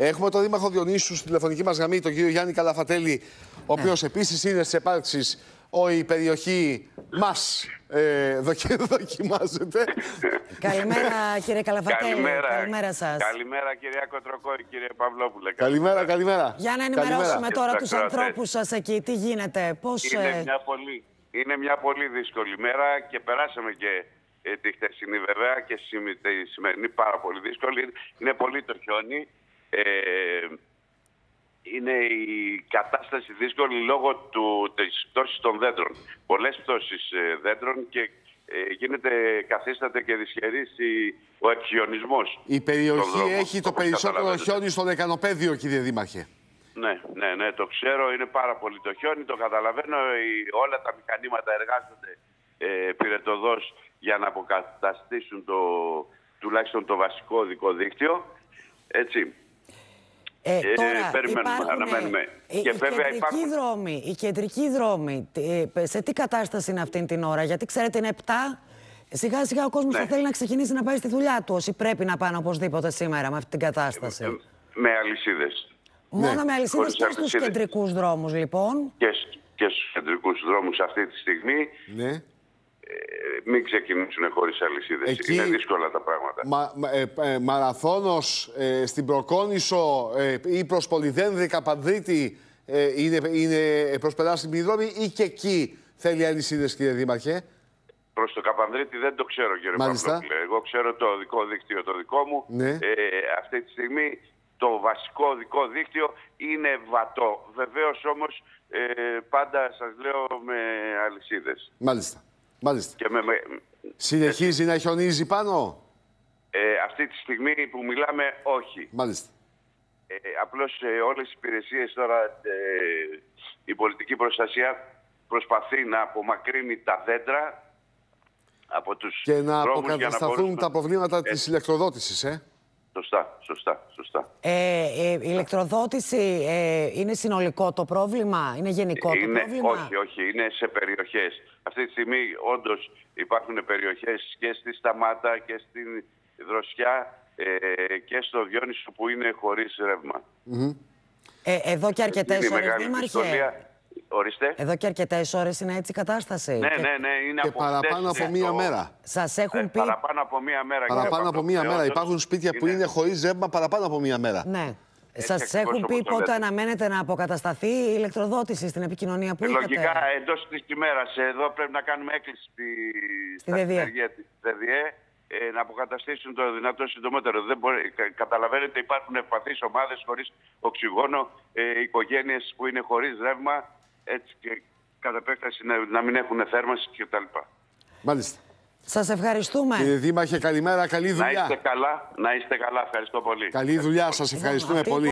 Έχουμε τον Δήμαρχο Διονύσου στην τηλεφωνική μας γραμμή, τον κύριο Γιάννη Καλαφατέλη, ο οποίος επίσης είναι στις επάρξεις. Η περιοχή μας δοκιμάζεται. Καλημέρα κύριε Καλαφατέλη. Καλημέρα σας. Καλημέρα κυρία Κοτροκόρη, κύριε Παυλόπουλε. Καλημέρα, καλημέρα. Για να ενημερώσουμε τώρα τους ανθρώπους σας εκεί. Τι γίνεται, πώς... Είναι μια πολύ δύσκολη μέρα και περάσαμε και τη χτεσινή βέβαια και τη σημερινή πάρα πολύ δύσκολη. Είναι πολύ το χιόνι. Είναι η κατάσταση δύσκολη λόγω της πτώσης των δέντρων. Πολλές πτώσεις δέντρων και καθίσταται και δυσχερής ο εκχιονισμός. Η περιοχή έχει το περισσότερο χιόνι στο Λεκανοπέδιο, κύριε Δήμαρχε. Ναι, το ξέρω. Είναι πάρα πολύ το χιόνι, το καταλαβαίνω. Όλα τα μηχανήματα εργάζονται πυρετοδός για να αποκαταστήσουν τουλάχιστον το βασικό οδικό δίκτυο. Έτσι. Τώρα αναμένουμε. Οι κεντρικοί δρόμοι, σε τι κατάσταση είναι αυτή την ώρα? Γιατί ξέρετε είναι 7, σιγά σιγά ο κόσμος θα θέλει να ξεκινήσει να πάει στη δουλειά του. Όσοι πρέπει να πάνε οπωσδήποτε σήμερα με αυτή την κατάσταση. Με αλυσίδες. Μόνο με αλυσίδες και στους κεντρικούς δρόμους λοιπόν. Και στους κεντρικούς δρόμους αυτή τη στιγμή. Ναι. Μην ξεκινήσουν χωρίς αλυσίδες. Εκεί... Είναι δύσκολα τα πράγματα. Μαραθώνος στην Προκόνησο ή προς Πολυδένδη, Καπανδρίτη είναι προσπεράσιμη δρόμη ή και εκεί θέλει αλυσίδες, κύριε Δήμαρχε? Προς το Καπανδρίτη δεν το ξέρω, κύριε Παυλόπουλε. Εγώ ξέρω το οδικό δίκτυο το δικό μου. Ναι. Αυτή τη στιγμή το βασικό οδικό δίκτυο είναι βατό. Βεβαίως όμως πάντα σας λέω με αλυσίδες. Μάλιστα. Και συνεχίζει να χιονίζει πάνω? Αυτή τη στιγμή που μιλάμε όχι. Μάλιστα. Απλώς όλες οι υπηρεσίες τώρα, η πολιτική προστασία προσπαθεί να απομακρύνει τα δέντρα από τους δρόμους. Και να αποκατασταθούν τα προβλήματα της ηλεκτροδότησης. Σωστά. Η ηλεκτροδότηση είναι συνολικό το πρόβλημα, είναι γενικό το πρόβλημα? Όχι, είναι σε περιοχές. Αυτή τη στιγμή όντως υπάρχουν περιοχές και στη Σταμάτα και στην Δροσιά και στο Διόνυσο που είναι χωρίς ρεύμα. Εδώ και αρκετές ώρες, Δήμαρχε. Εδώ και αρκετές ώρες είναι έτσι η κατάσταση. Ναι, είναι και από παραπάνω από μία μέρα. Σας έχουν πει. Παραπάνω από μία μέρα. Υπάρχουν σπίτια που είναι χωρίς ρεύμα παραπάνω από μία μέρα. Ναι. Σας έχουν πει πότε αναμένεται να αποκατασταθεί η ηλεκτροδότηση στην επικοινωνία που είχατε? Λογικά εντός της ημέρας. Εδώ πρέπει να κάνουμε έκκληση στα συνεργεία της ΔΕΔΙΕ να αποκαταστήσουν το δυνατό συντομότερο. Καταλαβαίνετε, υπάρχουν ευπαθείς ομάδες χωρίς οξυγόνο, οικογένειες που είναι χωρίς ρεύμα. Έτσι και κατ' επέκταση να μην έχουν θέρμανση και τα λοιπά. Μάλιστα. Σας ευχαριστούμε. Κύριε Δήμαρχε, καλημέρα, καλή δουλειά. Να είστε καλά, ευχαριστώ πολύ. Καλή δουλειά, σας ευχαριστούμε πολύ.